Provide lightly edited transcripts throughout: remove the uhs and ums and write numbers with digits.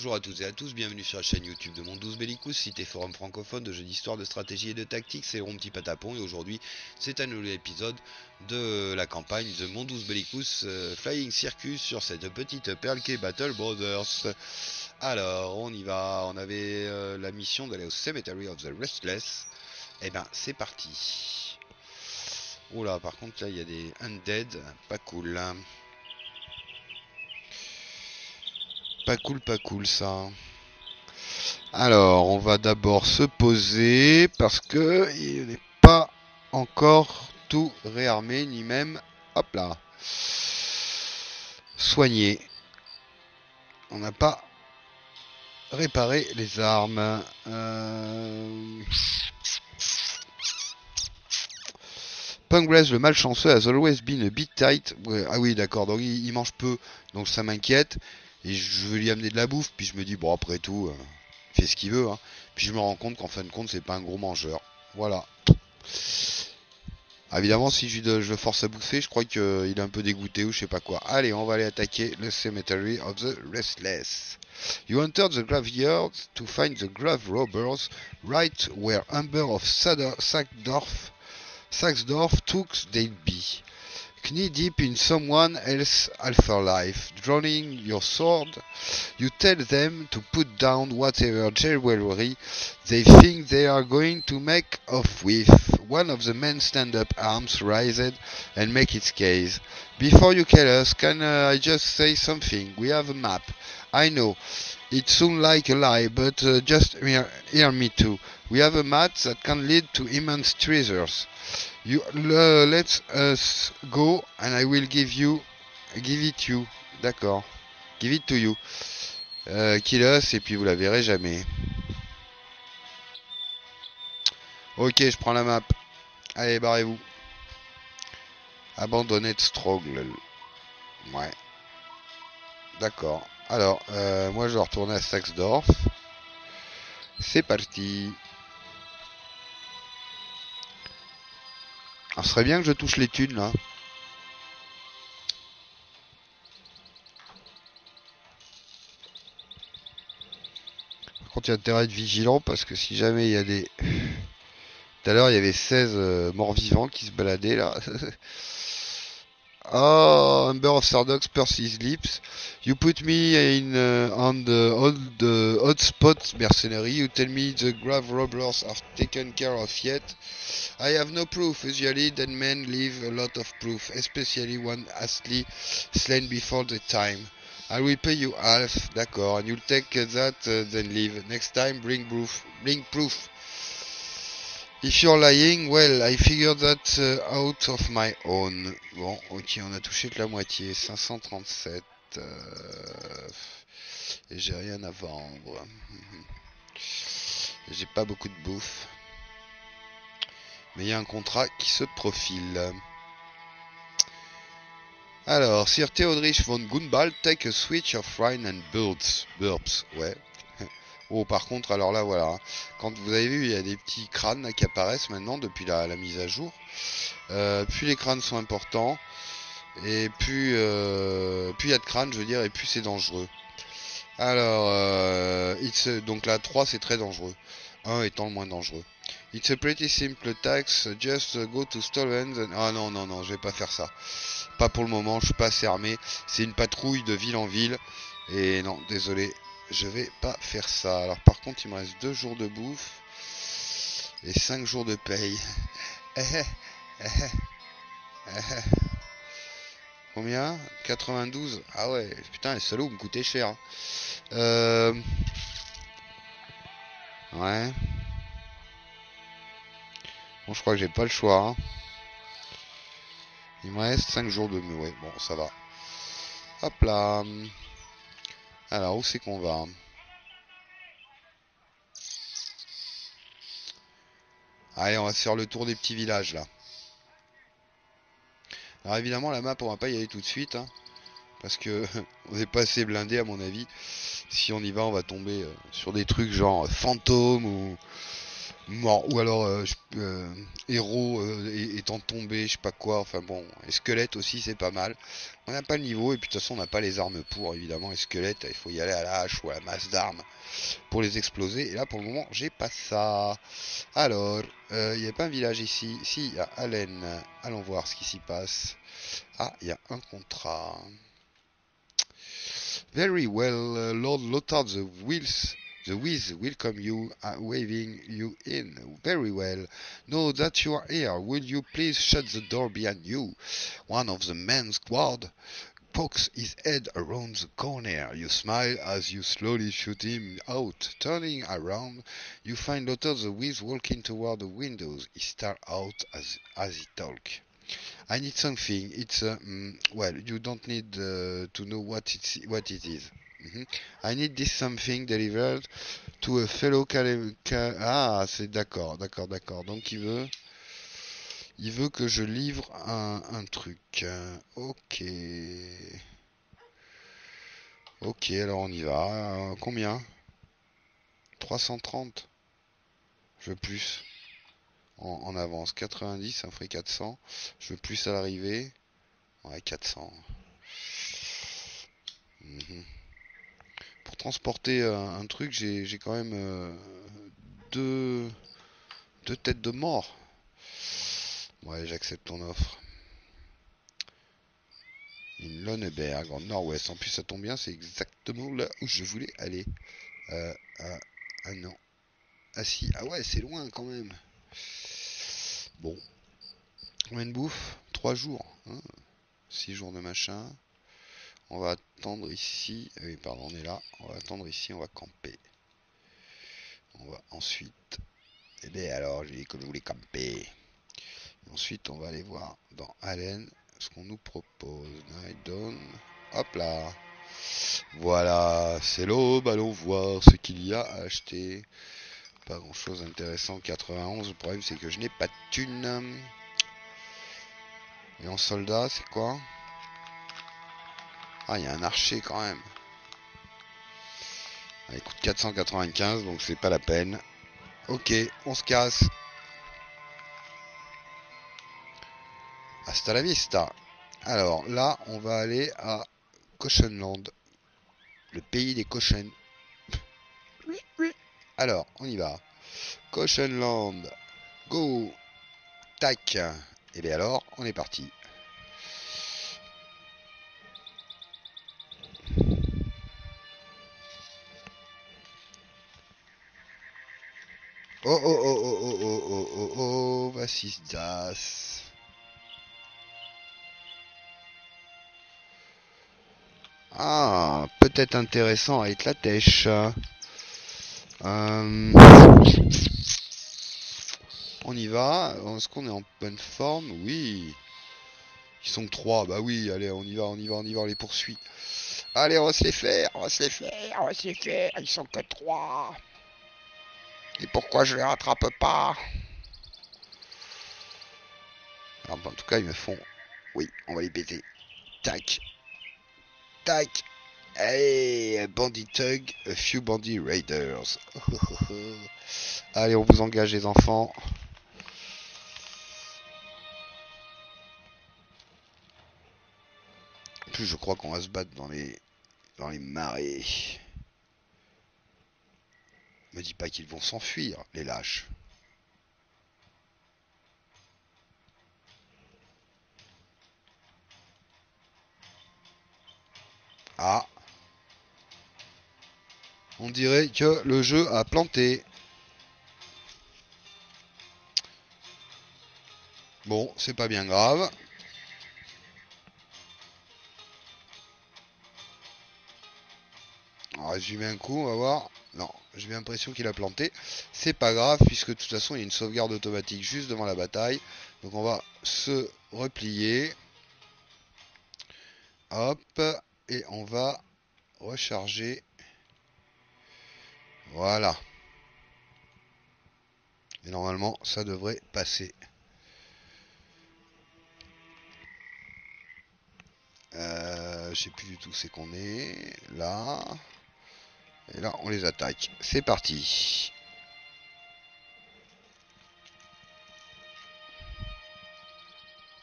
Bonjour à toutes et à tous, bienvenue sur la chaîne YouTube de Mundus Bellicus, site et forum francophone de jeux d'histoire, de stratégie et de tactique, c'est mon petit patapon et aujourd'hui c'est un nouvel épisode de la campagne de Mundus Bellicus Flying Circus sur cette petite perle qu'est Battle Brothers. Alors on y va, on avait la mission d'aller au Cemetery of the Restless, et ben c'est parti. Oula, par contre là il y a des undead, pas cool là. Pas cool ça. Alors, on va d'abord se poser parce que il n'est pas encore tout réarmé, ni même, hop là, soigné. On n'a pas réparé les armes. Pungrace, le malchanceux, has always been a bit tight. Ouais, ah oui, d'accord, donc il mange peu, donc ça m'inquiète. Et je veux lui amener de la bouffe, puis je me dis, bon après tout, il fait ce qu'il veut, hein. Puis je me rends compte qu'en fin de compte, c'est pas un gros mangeur. Voilà. Évidemment, si je le force à bouffer, je crois qu'il est un peu dégoûté ou je sais pas quoi. Allez, on va aller attaquer le Cemetery of the Restless. You enter the graveyard to find the grave robbers right where Amber of Saxdorf took they'd be. Knee deep in someone else's afterlife, drawing your sword, you tell them to put down whatever jewelry they think they are going to make off with. One of the men stand up, arms raised, and make its case. Before you kill us, can I just say something? We have a map. I know it sounds like a lie, but just hear me too. We have a map that can lead to immense treasures. You let us go and I will give it to you. D'accord. Give it to you. Kill us et puis vous la verrez jamais. Ok, je prends la map. Allez, barrez-vous. Abandonnez Struggle. Ouais. D'accord. Alors, moi je vais retourner à Saxdorf. C'est parti. Alors, ce serait bien que je touche les thunes, là. Par contre, il y a intérêt à être vigilant, parce que si jamais il y a des... Tout à l'heure, il y avait 16 morts-vivants qui se baladaient, là. Oh, Amber of Sardox, Percy's Lips. You put me in on the hotspot mercenary. You tell me the grave robbers are taken care of yet. I have no proof. Usually dead men leave a lot of proof, especially one hastily slain before the time. I will pay you half, d'accord, and you'll take that then leave. Next time bring proof. If you're lying, well, I figured that out of my own. Bon, ok, on a touché que la moitié, 537. Et j'ai rien à vendre. J'ai pas beaucoup de bouffe. Mais il y a un contrat qui se profile. Alors, Sir Theodrich von Gunbald, take a switch of Rhine and Burps, ouais. Oh, par contre, alors là, voilà, quand vous avez vu, il y a des petits crânes là, qui apparaissent maintenant depuis la mise à jour. Plus les crânes sont importants, et plus il y a de crânes, je veux dire, et plus c'est dangereux. Alors, donc là, 3, c'est très dangereux. 1 étant le moins dangereux. It's a pretty simple tax, just go to Stolen. Ah non, non, non, je vais pas faire ça. Pas pour le moment, je suis pas assez armé. C'est une patrouille de ville en ville, et non, désolé. Je vais pas faire ça. Alors par contre, il me reste 2 jours de bouffe et 5 jours de paye. Combien? 92. Ah ouais, putain, les salauds me coûtaient cher. Ouais. Bon, je crois que j'ai pas le choix. Hein. Il me reste 5 jours de... Ouais, bon, ça va. Hop là. Alors, où c'est qu'on va? Allez, on va se faire le tour des petits villages, là. Alors, évidemment, la map, on va pas y aller tout de suite, hein, parce que on n'est pas assez blindé, à mon avis. Si on y va, on va tomber sur des trucs genre fantômes mort, ou alors héros étant tombé, je sais pas quoi, enfin bon, et squelette aussi c'est pas mal. On n'a pas le niveau et puis de toute façon on n'a pas les armes pour, évidemment, et squelette il faut y aller à la hache ou à la masse d'armes pour les exploser, et là pour le moment j'ai pas ça. Alors, il n'y a pas un village ici, si, il y a Allen, allons voir ce qui s'y passe. Ah, il y a un contrat. Very well, Lord Lothar the Wills. The Wiz welcome you, waving you in. Very well. Know that you are here. Will you please shut the door behind you? One of the men's guard pokes his head around the corner. You smile as you slowly shoot him out. Turning around, you find Lothar the Wiz walking toward the windows. He stares out as he talks. I need something. It's well, you don't need to know what it is. Mm-hmm. I need this something delivered to a fellow ah, c'est d'accord. Donc il veut que je livre un truc. Ok, alors on y va. Combien? 330. Je veux plus. En avance. 90, ça ferait 400. Je veux plus à l'arrivée. Ouais, 400. Mm-hmm. Pour transporter un truc, j'ai quand même deux têtes de mort. Ouais, j'accepte ton offre. Une Lonnenberg en nord-ouest. En plus, ça tombe bien, c'est exactement là où je voulais aller. Ah non. Ah si, ah ouais, c'est loin quand même. Bon. Combien de bouffe? 3 jours. Hein, 6 jours de machin. On va attendre ici, oui pardon on est là, on va attendre ici, on va camper. On va ensuite, et bien alors j'ai dit que je voulais camper. Et ensuite on va aller voir dans Allen ce qu'on nous propose. Hop là, voilà, c'est l'aube, allons voir ce qu'il y a à acheter. Pas grand chose d'intéressant, 91, le problème c'est que je n'ai pas de thune. Et en soldat c'est quoi? Ah, il y a un archer quand même. Il coûte 495, donc c'est pas la peine. Ok, on se casse. Hasta la vista. Alors là, on va aller à Cochenland. Le pays des cochons. Alors, on y va. Cochenland. Go. Tac. Et bien alors, on est parti. Oh, Vassis Das. Ah, peut-être intéressant avec la tèche. On y va. Est-ce qu'on est en bonne forme? Oui. Ils sont 3. Bah oui, allez, on y va, on les poursuit. Allez, on va se les faire. Ils sont que 3. Et pourquoi je les rattrape pas? Alors, en tout cas, ils me font... Oui, on va les péter. Tac. Tac. Allez, Bandit Tug, a few Bandit Raiders. Allez, on vous engage, les enfants. En plus, je crois qu'on va se battre dans les marais. Me dis pas qu'ils vont s'enfuir, les lâches. Ah. On dirait que le jeu a planté. Bon, c'est pas bien grave. On va résumer un coup, on va voir. Non, j'ai l'impression qu'il a planté. C'est pas grave, puisque de toute façon, il y a une sauvegarde automatique juste devant la bataille. Donc on va se replier. Hop, et on va recharger. Voilà. Et normalement, ça devrait passer. Je sais plus du tout c'est qu'on est. Là... Et là, on les attaque. C'est parti.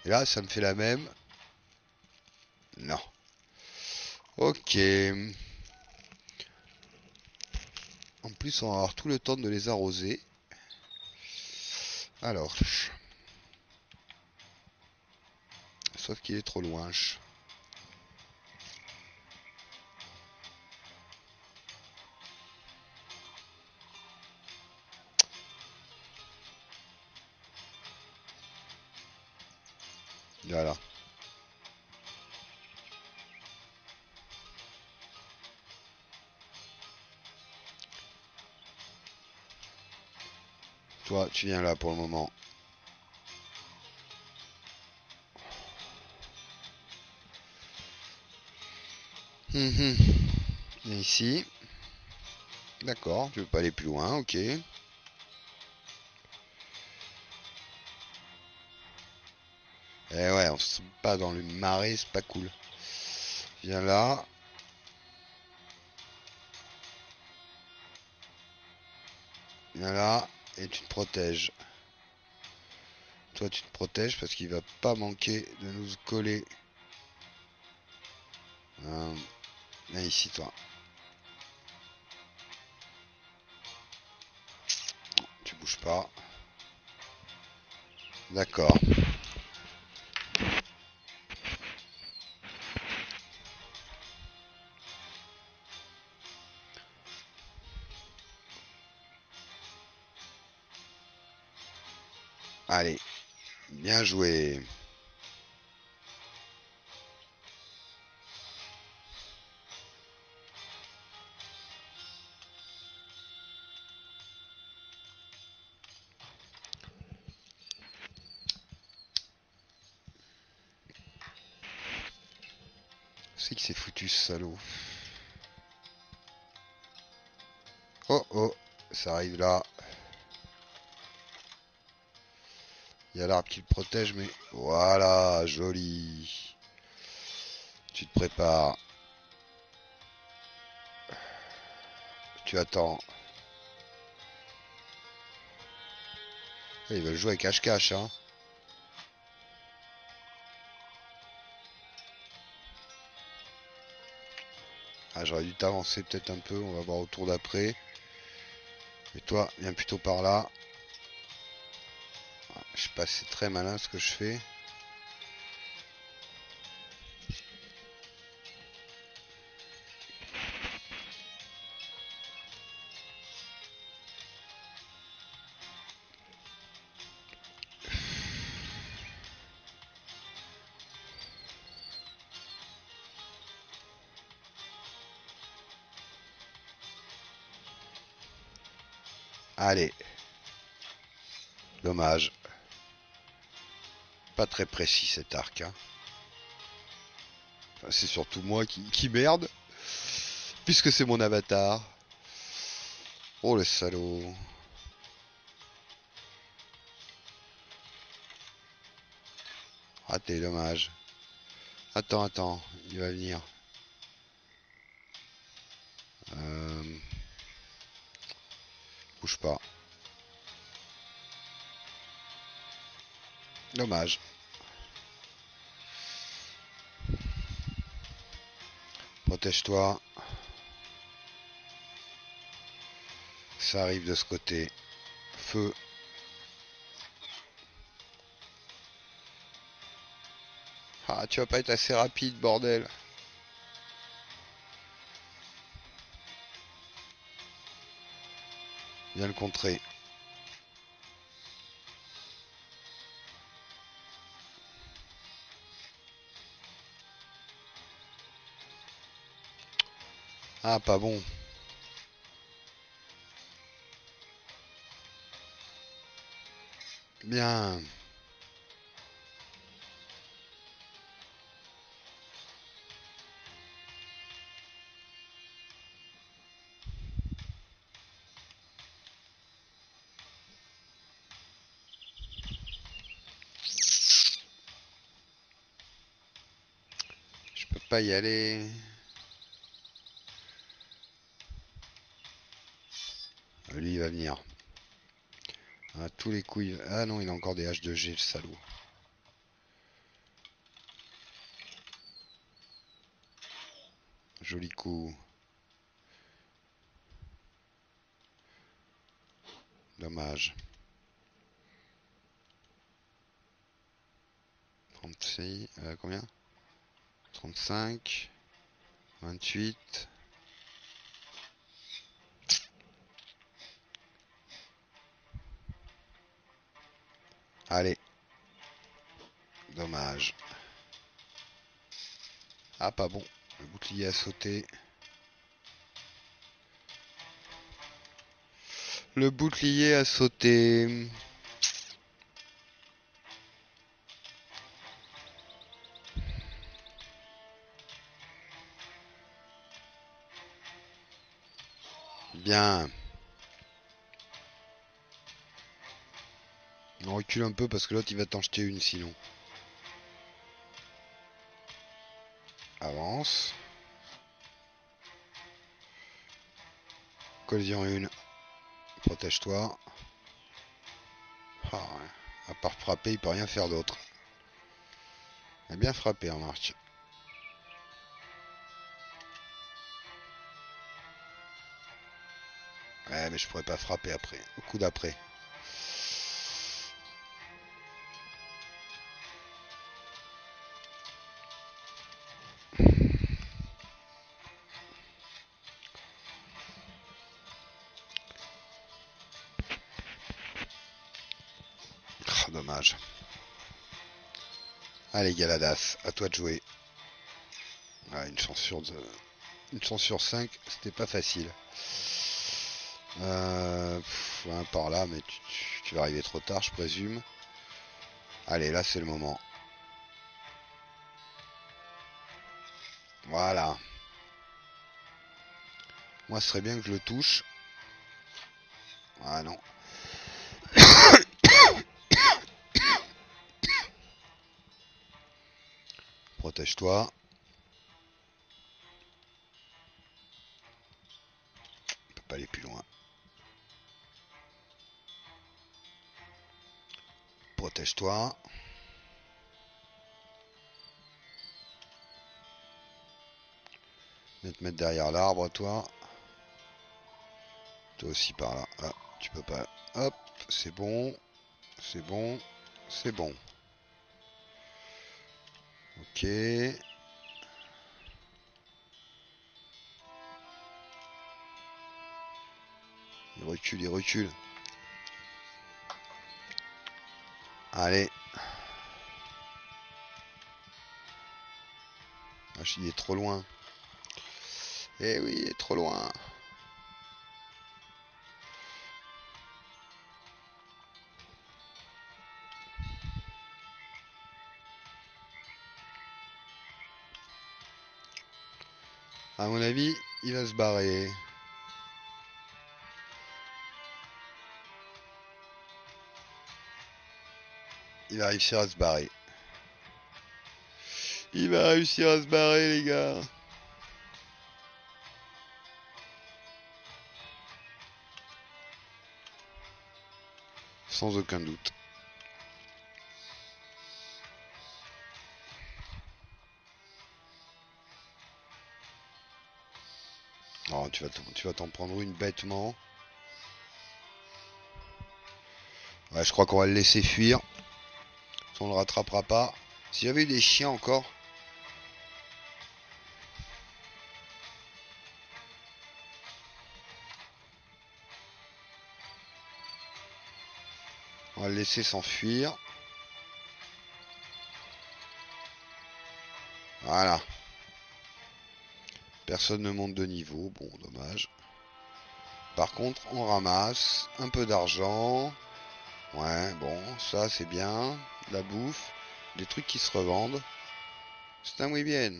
Et là, ça me fait la même. Non. Ok. En plus, on va avoir tout le temps de les arroser. Alors. Sauf qu'il est trop loin. Voilà. Toi, tu viens là pour le moment. Et ici. D'accord, tu veux pas aller plus loin, ok. Eh ouais, on se bat dans le marais, c'est pas cool. Viens là. Viens là, et tu te protèges. Toi, tu te protèges parce qu'il va pas manquer de nous coller. Viens ici, toi. Tu bouges pas. D'accord. Allez, bien joué. C'est qui s'est foutu ce salaud? Oh oh, ça arrive là. Il y a l'arbre qui le protège, mais voilà, joli. Tu te prépares. Tu attends. Ils veulent jouer avec cache-cache, hein. Ah, j'aurais dû t'avancer peut-être un peu, on va voir au tour d'après. Et toi, viens plutôt par là. Je sais pas, c'est très malin ce que je fais. Allez. Dommage. Pas très précis cet arc, hein. Enfin, c'est surtout moi qui merde, puisque c'est mon avatar. Oh le salaud. Raté, dommage. Attends, attends, il va venir. Bouge pas. Dommage. Protège-toi. Ça arrive de ce côté. Feu. Ah, tu vas pas être assez rapide, bordel. Viens le contrer. Ah, pas bon. Bien. Je peux pas y aller. Lui il va venir. À tous les coups. Ah non, il a encore des H2G, le salaud. Joli coup. Dommage. 36, combien? 35, 28. Allez. Dommage. Ah, pas bon. Le bouclier a sauté. Le bouclier a sauté. Bien. On recule un peu parce que l'autre il va t'en jeter une sinon. Avance. Collision 1. Protège-toi. Ah, à part frapper, il peut rien faire d'autre. Il a bien frappé en marque. Ouais, mais je pourrais pas frapper après. Au coup d'après. Allez Galadas, à toi de jouer. Ah, une chance sur 5, c'était pas facile. Un par là, mais tu vas arriver trop tard, je présume. Allez, là c'est le moment. Voilà. Moi, ce serait bien que je le touche. Ah non. Protège-toi. On peut pas aller plus loin. Protège-toi. Je vais te mettre derrière l'arbre, toi. Toi aussi par là. Ah, tu peux pas. Hop, c'est bon. C'est bon. C'est bon. Ok. Il recule, il recule. Allez. Ah, il est trop loin. Eh oui, il est trop loin. À mon avis, il va se barrer. Il va réussir à se barrer. Il va réussir à se barrer, les gars. Sans aucun doute. Oh, tu vas t'en prendre une bêtement. Ouais, je crois qu'on va le laisser fuir. On le rattrapera pas. Si j'avais eu des chiens encore. On va le laisser s'enfuir. Voilà. Personne ne monte de niveau, bon, dommage. Par contre, on ramasse un peu d'argent. Ouais, bon, ça c'est bien. De la bouffe, des trucs qui se revendent. C'est un oui bien.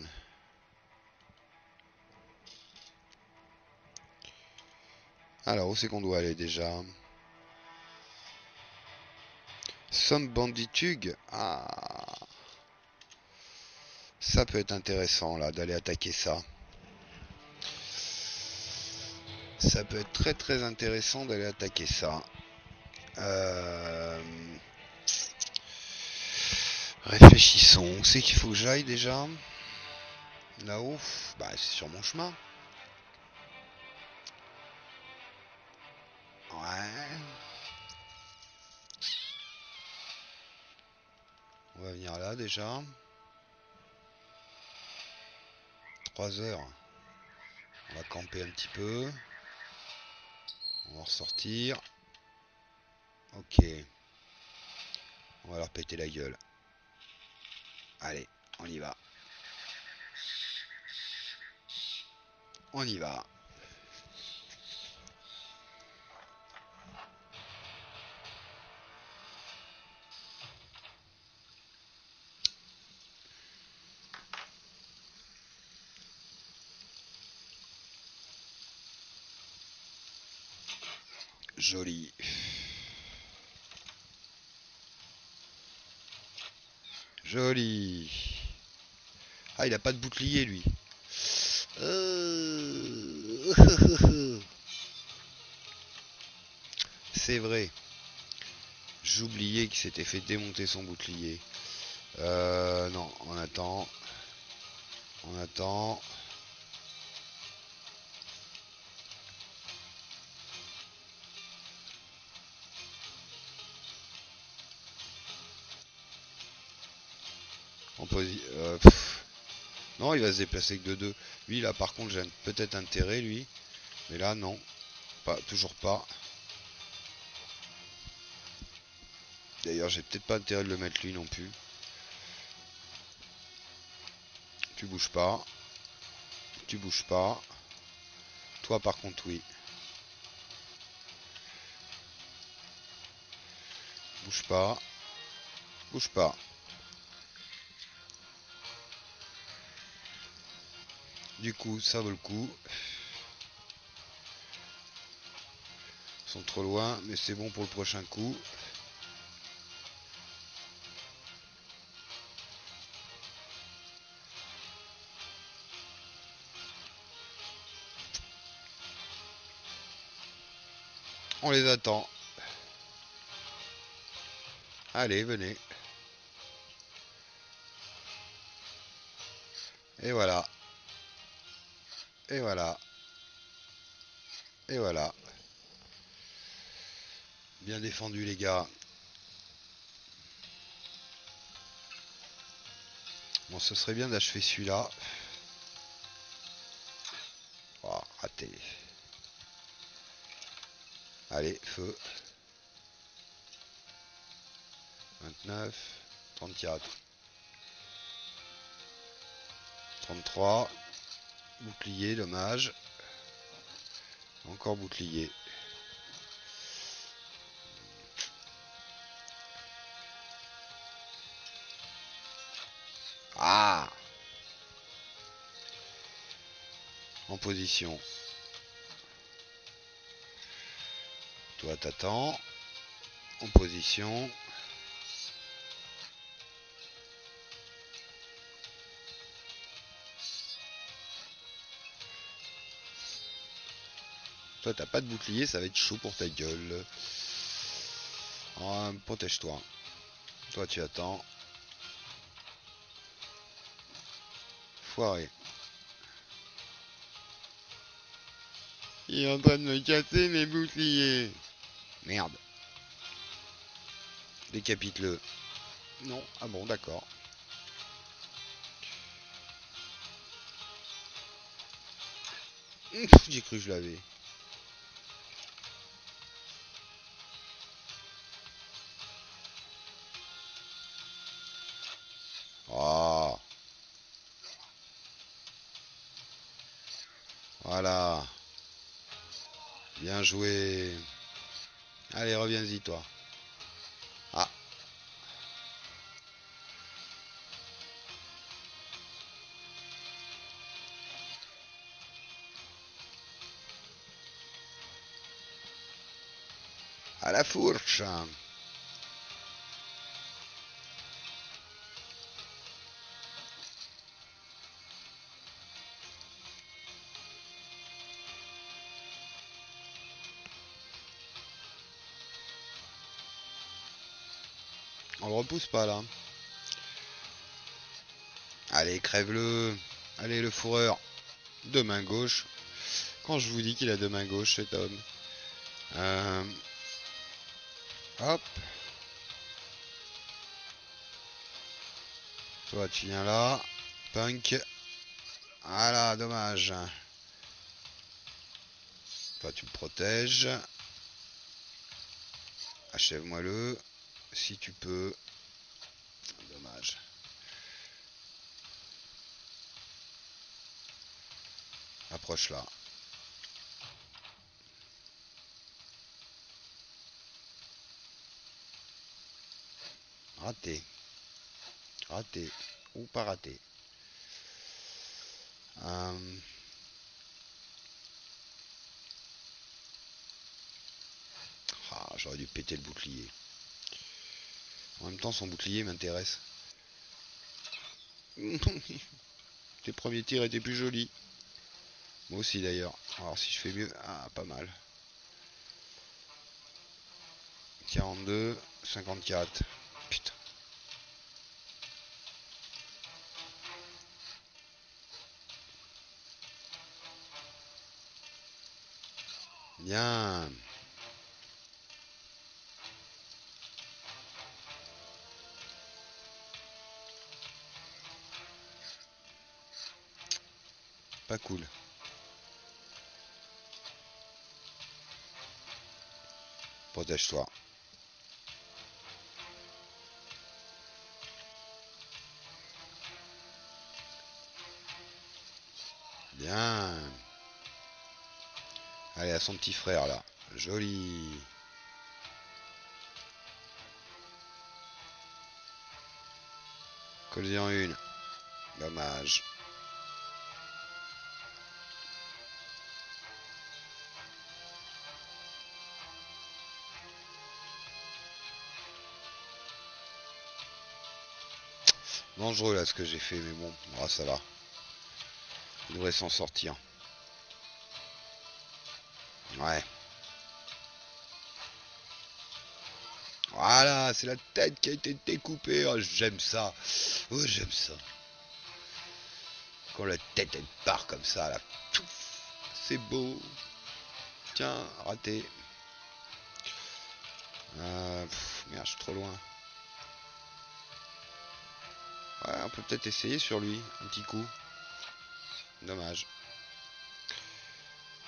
Alors, où c'est qu'on doit aller déjà? Somme Bandit Tug. Ah. Ça peut être intéressant, là, d'aller attaquer ça. Ça peut être très très intéressant d'aller attaquer ça. Réfléchissons. Où c'est qu'il faut que j'aille déjà? Là-haut, bah, c'est sur mon chemin. Ouais. On va venir là déjà. 3 heures. On va camper un petit peu. On va ressortir. Ok. On va leur péter la gueule. Allez, on y va. On y va. Joli. Joli. Ah, il a pas de bouclier, lui. C'est vrai. J'oubliais qu'il s'était fait démonter son bouclier. Non, on attend. On attend. Non, il va se déplacer que de 2. Lui, là, par contre, j'ai peut-être intérêt, lui. Mais là, non. Pas, toujours pas. D'ailleurs, j'ai peut-être pas intérêt de le mettre, lui, non plus. Tu bouges pas. Tu bouges pas. Toi, par contre, oui. Bouge pas. Bouge pas. Du coup, ça vaut le coup. Ils sont trop loin, mais c'est bon pour le prochain coup. On les attend. Allez, venez. Et voilà. Et voilà. Et voilà. Bien défendu, les gars. Bon, ce serait bien d'achever celui-là. Oh, raté. Allez, feu. 29. 34. 33. Bouclier, dommage. Encore bouclier. Ah! En position. Toi, t'attends. En position. Toi, t'as pas de bouclier, ça va être chaud pour ta gueule. Oh, protège-toi. Toi, tu attends. Foiré. Il est en train de me casser mes boucliers. Merde. Décapite-le. Non, ah bon, d'accord. J'ai cru que je l'avais. Oh. Voilà. Bien joué. Allez, reviens-y, toi. Ah. À la fourche. On le repousse pas là. Allez, crève-le. Allez, le fourreur de main gauche. Quand je vous dis qu'il a deux mains gauches, cet homme. Hop. Toi, tu viens là. Punk. Voilà, dommage. Toi, tu me protèges. Achève-moi le. Si tu peux. Dommage. Approche là. Raté. Raté. Ou pas raté. Ah, j'aurais dû péter le bouclier. En même temps, son bouclier m'intéresse. Tes premiers tirs étaient plus jolis. Moi aussi d'ailleurs. Alors si je fais mieux. Ah, pas mal. 42, 54. Putain. Bien. Pas cool. Protège-toi. Bien. Allez, à son petit frère, là. Joli. Collez en une. Dommage. Dangereux, là, ce que j'ai fait, mais bon, ah, ça va. Il devrait s'en sortir. Ouais. Voilà, c'est la tête qui a été découpée. Oh, j'aime ça. Oh, j'aime ça. Quand la tête, elle part comme ça, là. C'est beau. Tiens, raté. Merde, je suis trop loin. Ouais, on peut peut-être essayer sur lui. Un petit coup. Dommage.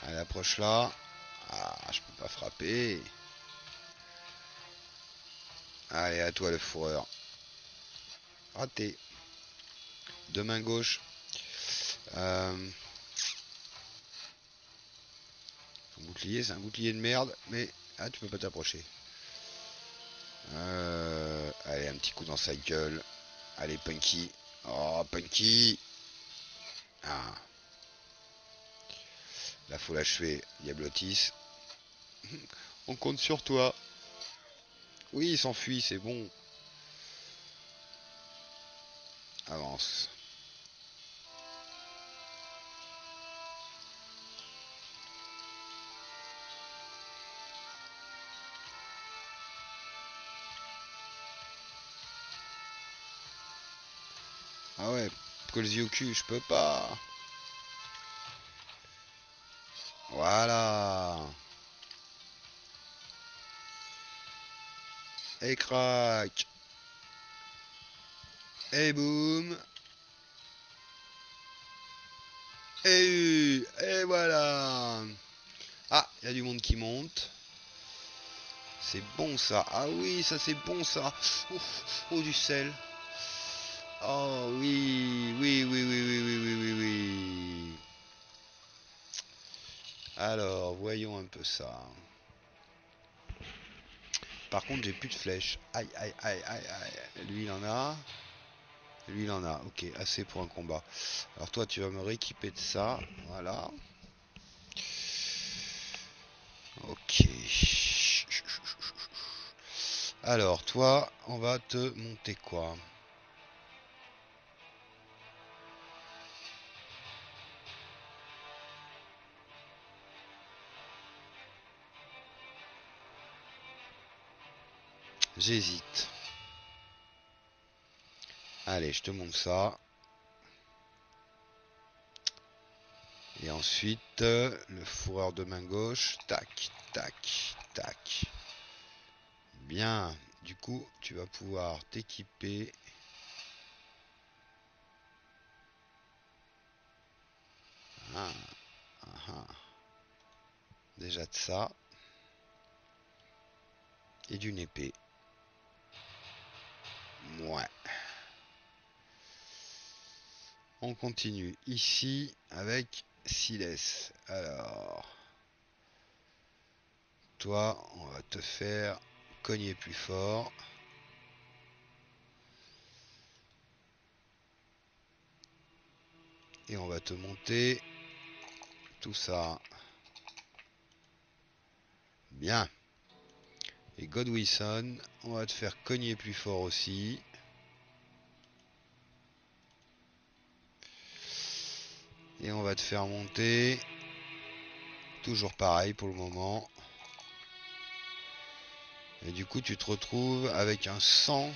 Allez, approche là. Ah, je peux pas frapper. Allez, à toi le fourreur. Raté. Deux mains gauche. Ton bouclier, c'est un bouclier de merde. Mais, ah, tu peux pas t'approcher. Allez, un petit coup dans sa gueule. Allez, Punky. Oh, Punky. Ah. Là, faut l'achever, Diablotis. On compte sur toi. Oui, il s'enfuit, c'est bon. Avance. Ah ouais, colzi au cul, je peux pas. Voilà. Et crac. Et boum. Et voilà. Ah, il y a du monde qui monte. C'est bon ça. Ah oui, ça c'est bon ça. Ouf, oh du sel. Oh oui, oui, oui, oui, oui, oui, oui, oui, oui. Alors, voyons un peu ça. Par contre, j'ai plus de flèches. Aïe, aïe, aïe, aïe, aïe. Lui, il en a. Lui, il en a. Ok, assez pour un combat. Alors, toi, tu vas me rééquiper de ça. Voilà. Ok. Alors, toi, on va te monter quoi ? J'hésite. Allez, je te montre ça. Et ensuite, le fourreur de main gauche. Tac, tac, tac. Bien. Du coup, tu vas pouvoir t'équiper. Ah, ah, ah. Déjà de ça. Et d'une épée. Ouais. On continue ici avec Silès. Alors, toi, on va te faire cogner plus fort. Et on va te monter tout ça. Bien. Et Godwinson, on va te faire cogner plus fort aussi. Et on va te faire monter. Toujours pareil pour le moment. Et du coup, tu te retrouves avec un 100.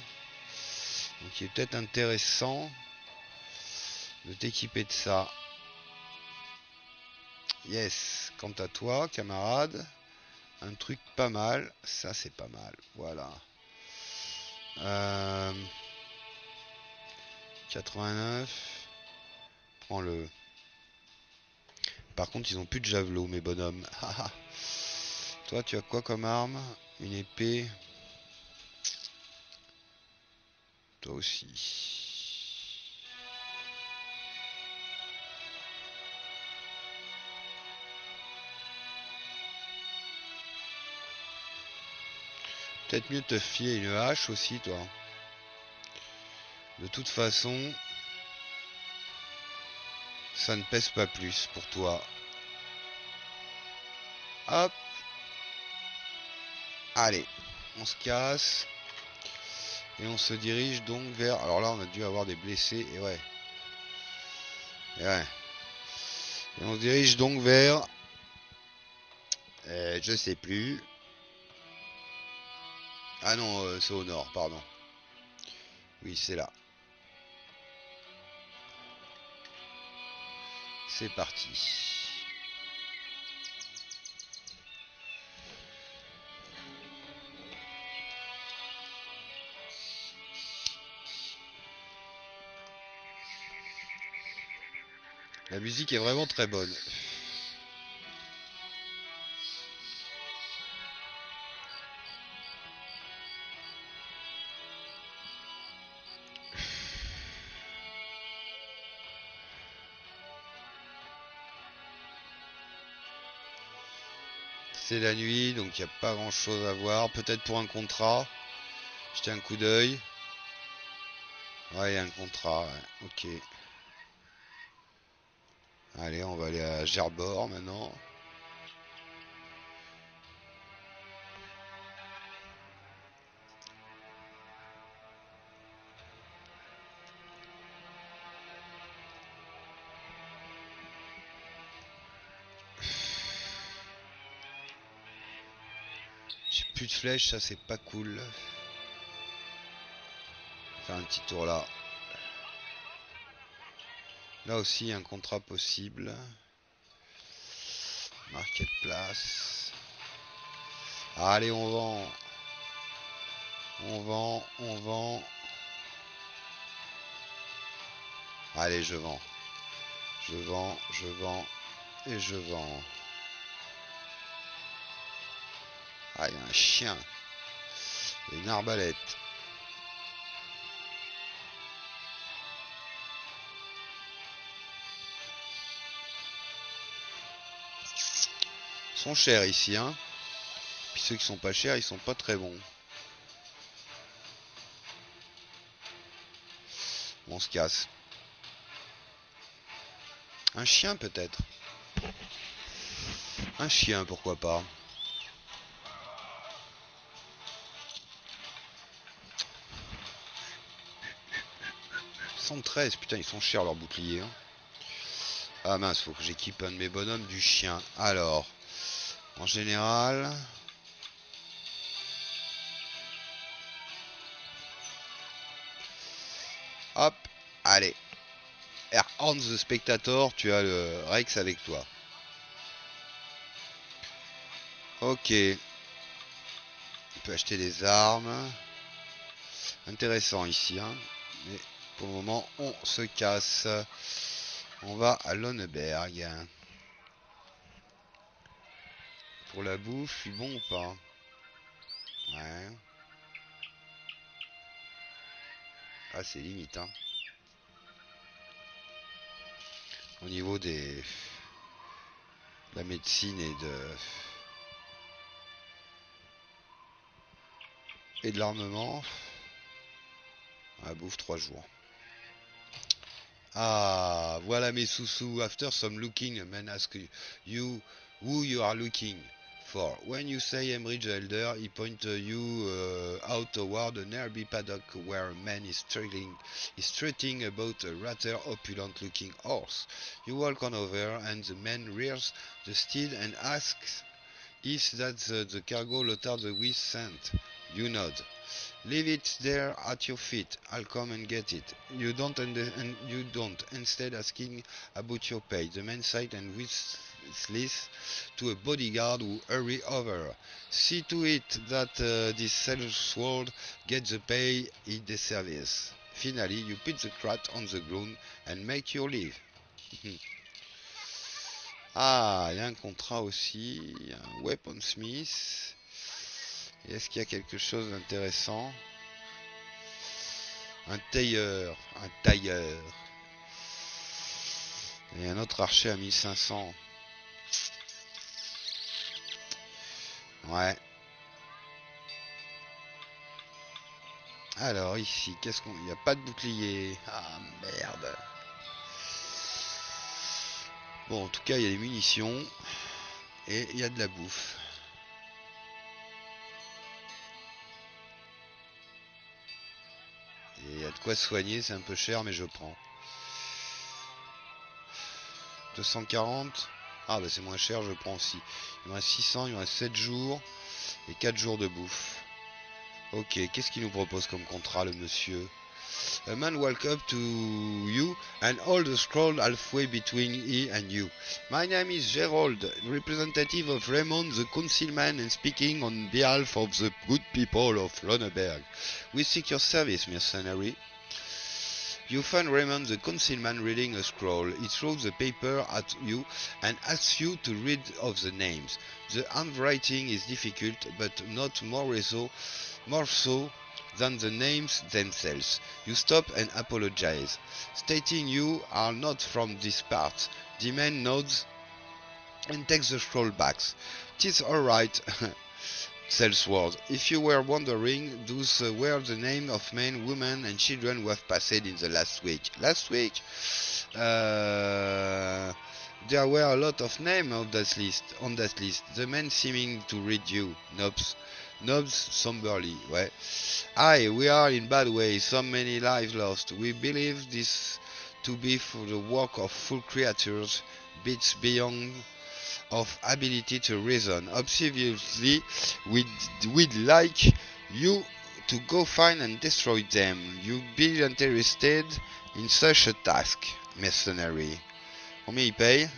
Donc, il est peut-être intéressant de t'équiper de ça. Yes. Quant à toi, camarade, un truc pas mal. Ça, c'est pas mal. Voilà. 89. Prends-le. Par contre, ils n'ont plus de javelot, mes bonhommes. Toi, tu as quoi comme arme? Une épée. Toi aussi. Peut-être mieux te fier une hache aussi, toi. De toute façon, ça ne pèse pas plus pour toi. Hop. Allez, on se casse. Et on se dirige donc vers... Alors là, on a dû avoir des blessés. Et ouais. Et ouais. Et on se dirige donc vers... je sais plus. Ah non, c'est au nord, pardon. Oui, c'est là. C'est parti. La musique est vraiment très bonne. C'est la nuit, donc il n'y a pas grand chose à voir. Peut-être pour un contrat. Jeter un coup d'œil. Ouais, il y a un contrat. Ouais. Ok. Allez, on va aller à Gerbord maintenant. De flèche, ça c'est pas cool. Faire un petit tour là. Là aussi un contrat possible. Marqué de place. Allez, on vend. On vend, on vend. Allez, je vends. Je vends, je vends et je vends. Ah, il y a un chien. Et une arbalète. Ils sont chers ici, hein. Puis ceux qui sont pas chers, ils sont pas très bons. On se casse. Un chien peut-être. Un chien, pourquoi pas. Putain, ils sont chers leurs boucliers, hein. Ah mince, faut que j'équipe un de mes bonhommes du chien. Alors, en général, hop, allez. Hans the Spectator, tu as le Rex avec toi. Ok. On peut acheter des armes. Intéressant ici, hein. Mais pour le moment, on se casse. On va à Lonnenberg. Pour la bouffe, je suis bon ou pas? Ouais. Ah, c'est limite, hein. Au niveau des... la médecine et de... et de l'armement. On la bouffe 3 jours. Ah, voilà mes sous-sous. After some looking, a man asks you who you are looking for. When you say Emmeridge Elder, he points you out toward a nearby paddock where a man is strutting about a rather opulent-looking horse. You walk on over, and the man rears the steed and asks if that's the cargo Lothar the Wise sent. You nod. Leave it there at your feet. I'll come and get it. You don't. Instead asking about your pay. The man sighed and whistles to a bodyguard who hurry over. See to it that this Salesworth gets the pay he deserves. Finally, you put the crate on the ground and make your leave. Ah, il y a un contrat aussi. Un weaponsmith. Est-ce qu'il y a quelque chose d'intéressant? Un tailleur. Et un autre archer à 1500. Ouais. Alors ici, qu'est-ce qu'on... Il n'y a pas de bouclier. Ah merde. Bon, en tout cas, il y a des munitions. Et il y a de la bouffe. Il y a de quoi soigner, c'est un peu cher, mais je prends. 240. Ah, bah c'est moins cher, je prends aussi. Il me reste 600, il me reste 7 jours. Et 4 jours de bouffe. Ok, qu'est-ce qu'il nous propose comme contrat, le monsieur? A man walk up to you and hold the scroll halfway between he and you. My name is Gerald, representative of Raymond the Councilman and speaking on behalf of the good people of Lonnenberg. We seek your service, mercenary. You find Raymond the Councilman reading a scroll. He throws the paper at you and asks you to read off the names. The handwriting is difficult, but not more so than the names themselves. You stop and apologize, stating you are not from this part. The man nods and takes the scroll back. Tis alright, Salesworth. If you were wondering, those were the names of men, women and children who have passed in the last week. Last week? There were a lot of names on that list. The man seeming to read you. Nobbs somberly. Ouais. Aye, we are in bad way. So many lives lost. We believe this to be for the work of full creatures, bits beyond of ability to reason. Obviously, we'd like you to go find and destroy them. You'd be interested in such a task, mercenary. Combien il paye?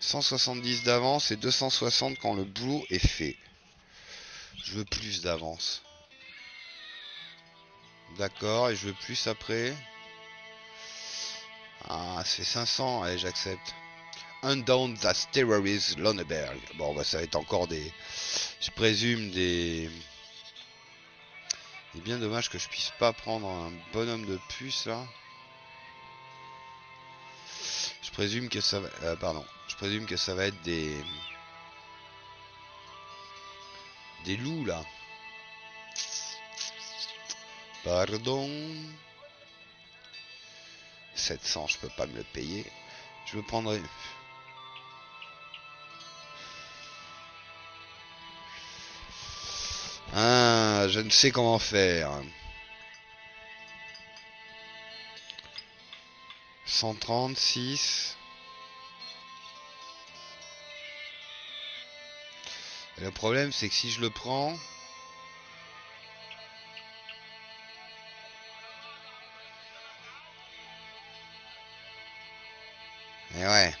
170 d'avance et 260 quand le boulot est fait. Je veux plus d'avance. D'accord, et je veux plus après. Ah, c'est 500, allez, j'accepte. Undown that terrorist Lonnenberg. Bon, bah ça va être encore des... Je présume des... Il est bien dommage que je puisse pas prendre un bonhomme de puce, là. Je présume que ça va... pardon. Je présume que ça va être des... des loups là. Pardon. 700, je peux pas me le payer. Je me prendrai. Ah, je ne sais comment faire. 136. Le problème, c'est que si je le prends... Et ouais.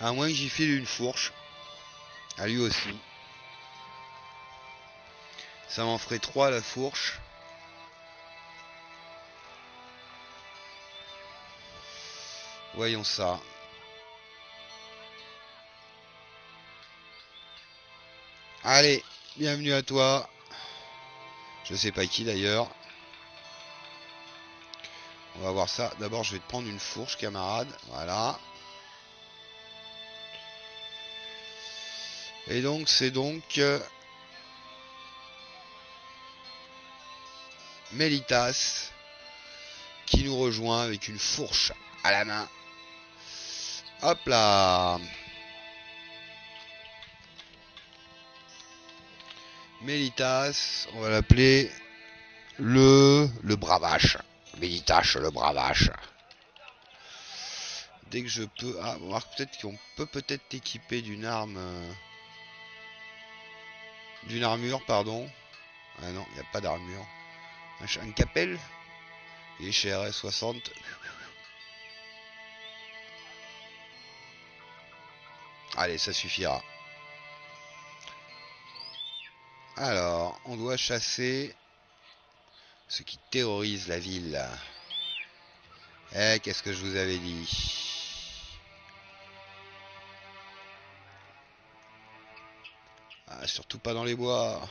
À moins que j'y file une fourche. À lui aussi. Ça m'en ferait 3 la fourche. Voyons ça. Allez, bienvenue à toi. Je sais pas qui d'ailleurs. On va voir ça. D'abord, je vais te prendre une fourche, camarade. Voilà. Et donc, c'est donc... Melitas qui nous rejoint avec une fourche à la main. Hop là, Melitas, on va l'appeler le bravache. Melitas le bravache. Dès que je peux... Ah, on va voir peut-être qu'on peut peut-être t'équiper d'une arme... D'une armure, pardon. Ah non, il n'y a pas d'armure. Un capel. Il est chez RS60. Allez, ça suffira. Alors, on doit chasser ce qui terrorise la ville. Eh, qu'est-ce que je vous avais dit ? Ah, surtout pas dans les bois.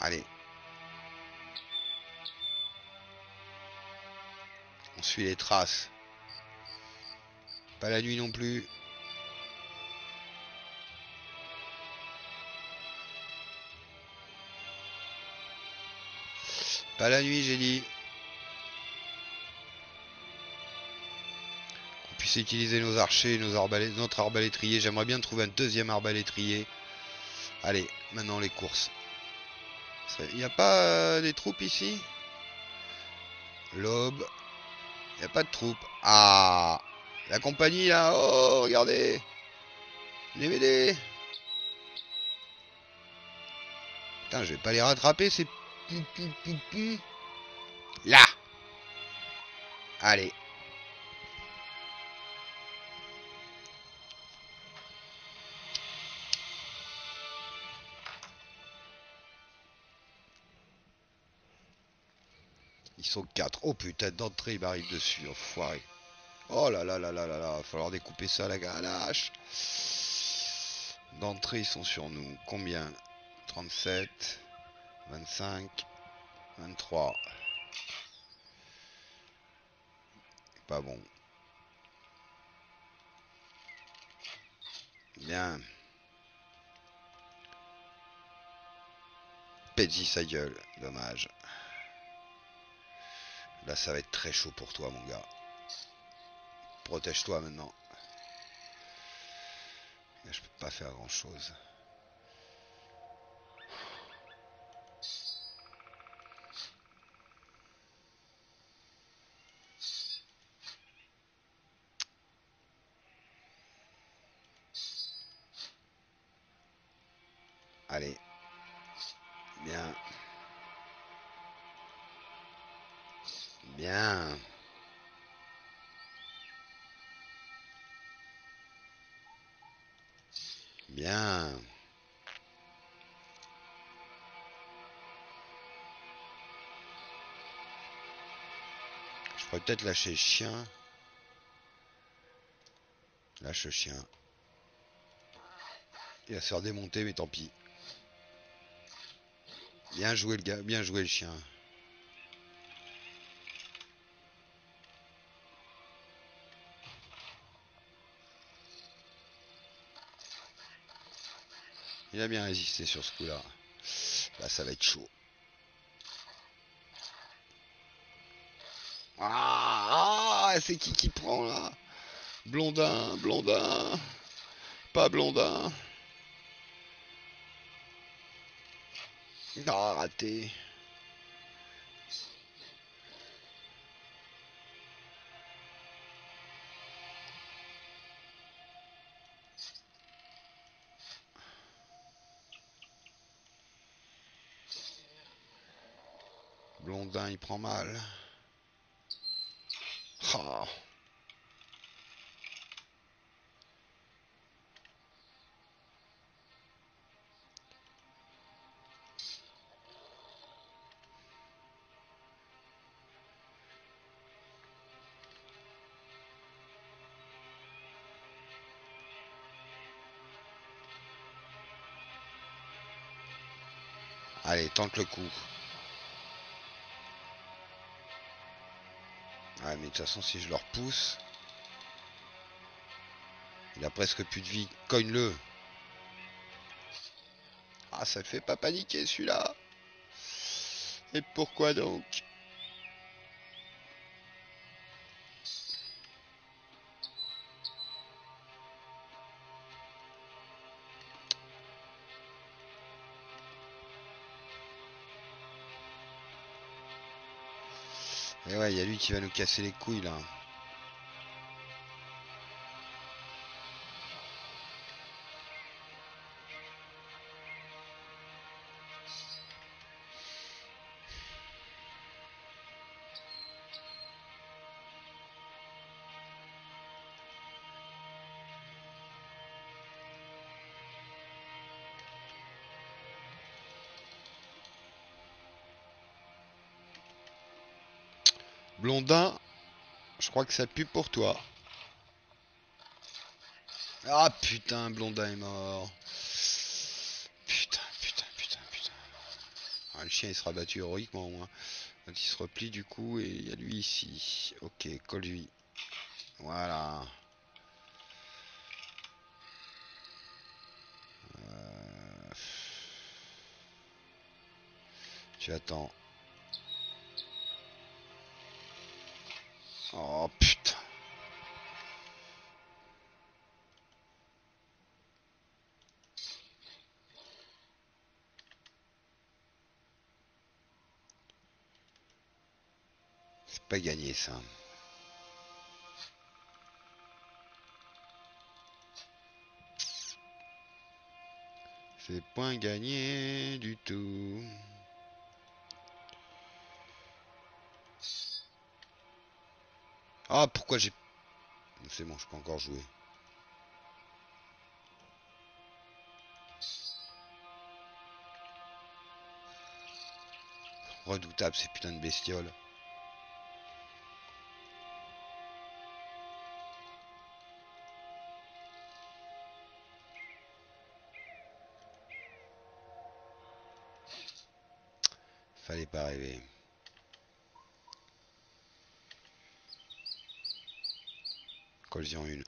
Allez. On suit les traces. Pas la nuit non plus. Pas la nuit, j'ai dit. Qu'on puisse utiliser nos archers, notre arbalétrier. J'aimerais bien trouver un deuxième arbalétrier. Allez, maintenant les courses. Il n'y a pas des troupes ici? L'aube. Il n'y a pas de troupes. Ah! La compagnie là, oh regardez, les BD. Putain, je vais pas les rattraper ces là. Allez. Ils sont 4. Oh putain, d'entrée il m'arrive dessus, enfoiré. Oh là là là là là là, va falloir découper ça à la galache. D'entrée, ils sont sur nous. Combien? 37, 25, 23. Pas bon. Bien. Pédis sa gueule, dommage. Là, ça va être très chaud pour toi, mon gars. Protège-toi maintenant. Là, je peux pas faire grand chose. Allez. Bien. Bien. Bien. Je pourrais peut-être lâcher le chien. Lâche le chien. Il va se faire démonter, mais tant pis. Bien joué le gars, bien joué le chien. Il a bien résisté sur ce coup-là. Là, ça va être chaud. Ah, c'est qui prend, là? Blondin, Blondin. Pas Blondin. Ah, raté. Blondin, il prend mal. Oh. Allez, tente le coup. Ah, mais de toute façon, si je le repousse... Il a presque plus de vie. Cogne-le. Ah, ça ne fait pas paniquer, celui-là. Et pourquoi donc? Et ouais, il y a lui qui va nous casser les couilles, là. Blondin, je crois que ça pue pour toi. Ah putain, Blondin est mort. Putain. Ah, le chien il sera battu héroïquement au moins. Quand il se replie du coup, et il y a lui ici. Ok, colle-lui. Voilà. Tu attends. Oh putain. C'est pas gagné ça. C'est point gagné du tout. Ah, pourquoi j'ai... C'est bon, je peux encore jouer. Redoutable, ces putains de bestioles. Fallait pas rêver. Collision 1.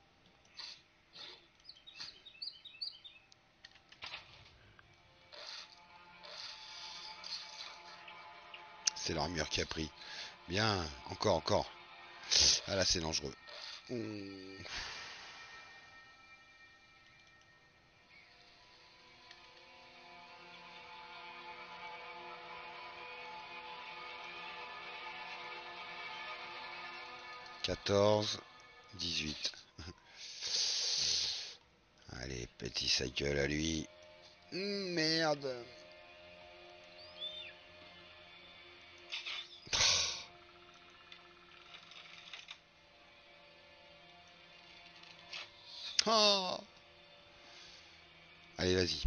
C'est l'armure qui a pris. Bien, encore. Ah là, c'est dangereux. Quatorze. 18. Allez, petit sa gueule à lui. Merde. Oh. Allez, vas-y.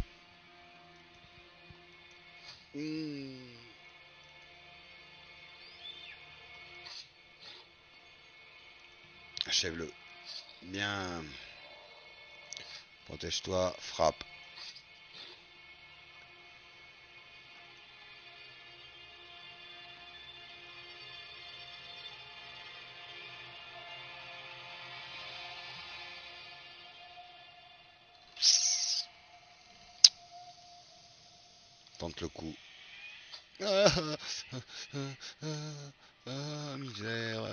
Achève-le. Bien. Protège-toi. Frappe. Tente le coup. Ah,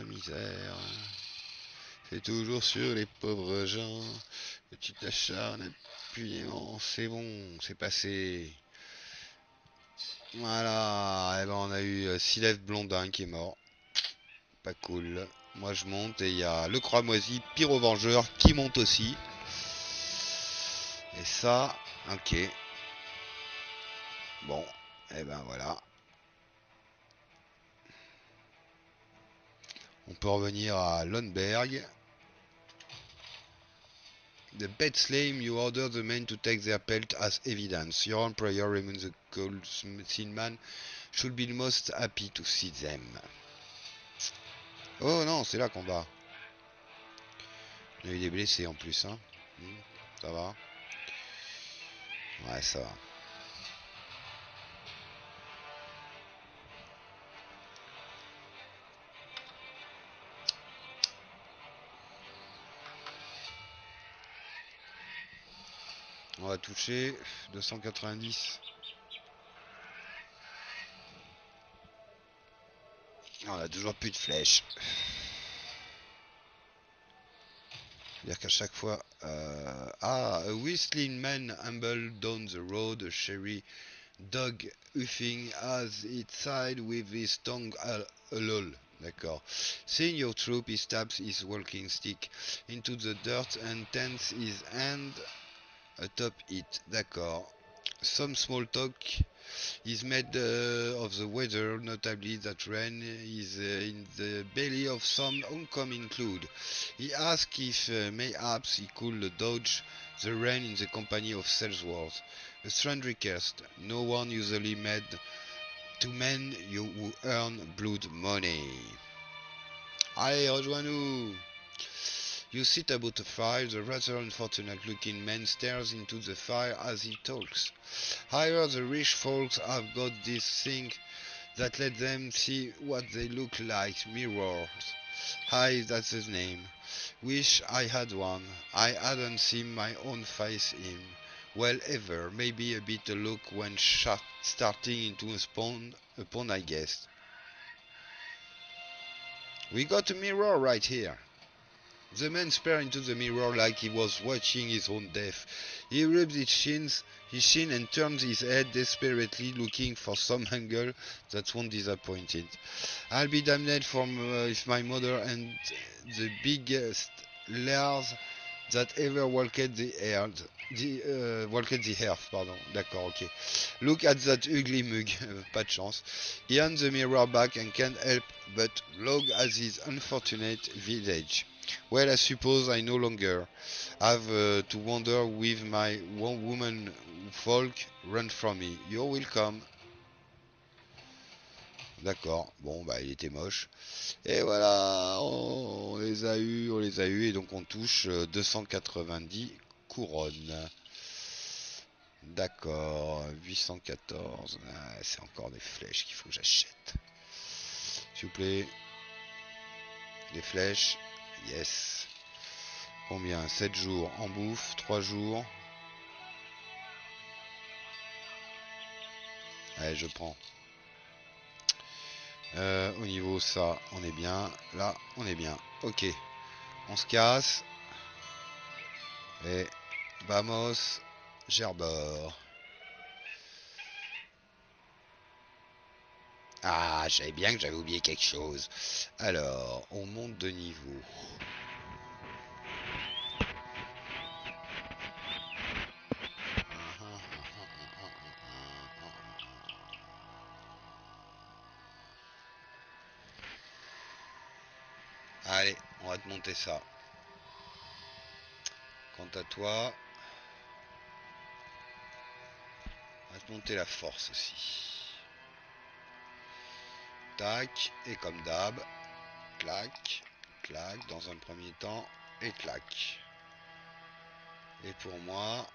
misère. C'est toujours sur les pauvres gens que tu t'acharnes impunément. C'est bon, c'est passé. Voilà, et ben on a eu Silès Blondin qui est mort. Pas cool. Moi je monte et il y a le Croix-Moisi, Pyro Vengeur qui monte aussi. Et ça, ok. Bon, et ben voilà. On peut revenir à Lonnenberg. The bed slave, you order the men to take their pelt as evidence. Your employer, Raymond the Councilman, should be most happy to see them. Oh non, c'est là qu'on va. Il y a eu des blessés en plus, hein. Ça va. Ouais, ça va. On va toucher 290. On a toujours plus de flèches. C'est-à-dire qu'à chaque fois... a whistling man ambled down the road, a sherry dog huffing as it side with his tongue lol. D'accord. Seeing your troop, he stabs his walking stick into the dirt and tends his hand atop it. D'accord. Some small talk is made of the weather, notably that rain is in the belly of some oncoming cloud. He asks if mayhaps he could dodge the rain in the company of Salesworth. A strange request, no one usually made to men who earn blood money. Allez, rejoins-nous! You sit about a fire, the rather unfortunate looking man stares into the fire as he talks. Higher the rich folks have got this thing that let them see what they look like, mirrors. Hi, that's his name. Wish I had one. I hadn't seen my own face in, well ever, maybe a bit a look when starting into a spawn upon I guess. We got a mirror right here. The man stared into the mirror like he was watching his own death. He rubs his shin and turns his head desperately, looking for some angle that won't disappoint it. I'll be damned if my mother and the biggest lairs that ever walked the earth. D'accord, ok. Look at that ugly mug. Pas de chance. He hands the mirror back and can't help but log at his unfortunate village. Well, I suppose I no longer have to wander with my one woman folk run from me. You're welcome. D'accord. Bon, bah, il était moche. Et voilà, on les a eus, et donc on touche 290 couronnes. D'accord, 814. Ah, c'est encore des flèches qu'il faut que j'achète. S'il vous plaît. Des flèches. Yes. Combien? 7 jours en bouffe, 3 jours. Allez, je prends. Au niveau ça, on est bien. Là, on est bien. Ok. On se casse. Et vamos, Gerbord. Ah, je savais bien que j'avais oublié quelque chose. Alors, on monte de niveau. Allez, on va te monter ça. Quant à toi, on va te monter la force aussi. Tac, et comme d'hab, clac, clac, dans un premier temps, et clac. Et pour moi,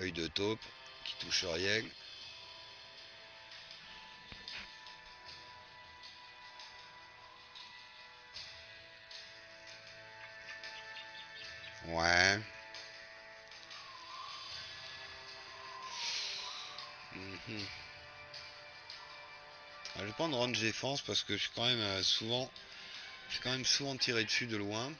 œil de taupe, qui touche rien. Ouais. Je vais prendre range défense parce que je suis quand même souvent tiré dessus de loin.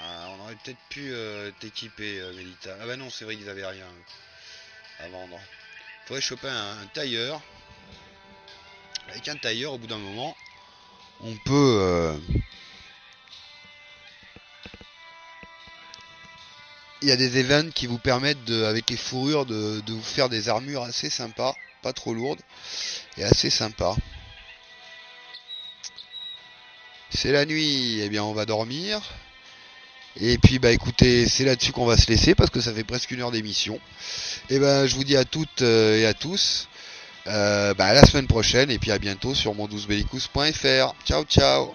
Ah, on aurait peut-être pu t'équiper Melitas. Ah bah non, c'est vrai qu'ils avaient rien à vendre. Faudrait choper un tailleur. Avec un tailleur, au bout d'un moment, on peut il y a des events qui vous permettent, avec les fourrures, de vous faire des armures assez sympas, pas trop lourdes, et assez sympas. C'est la nuit, eh bien on va dormir. Et puis bah écoutez, c'est là-dessus qu'on va se laisser parce que ça fait presque une heure d'émission. Et ben je vous dis à toutes et à tous à la semaine prochaine et puis à bientôt sur mundusbellicus.fr. Ciao ciao.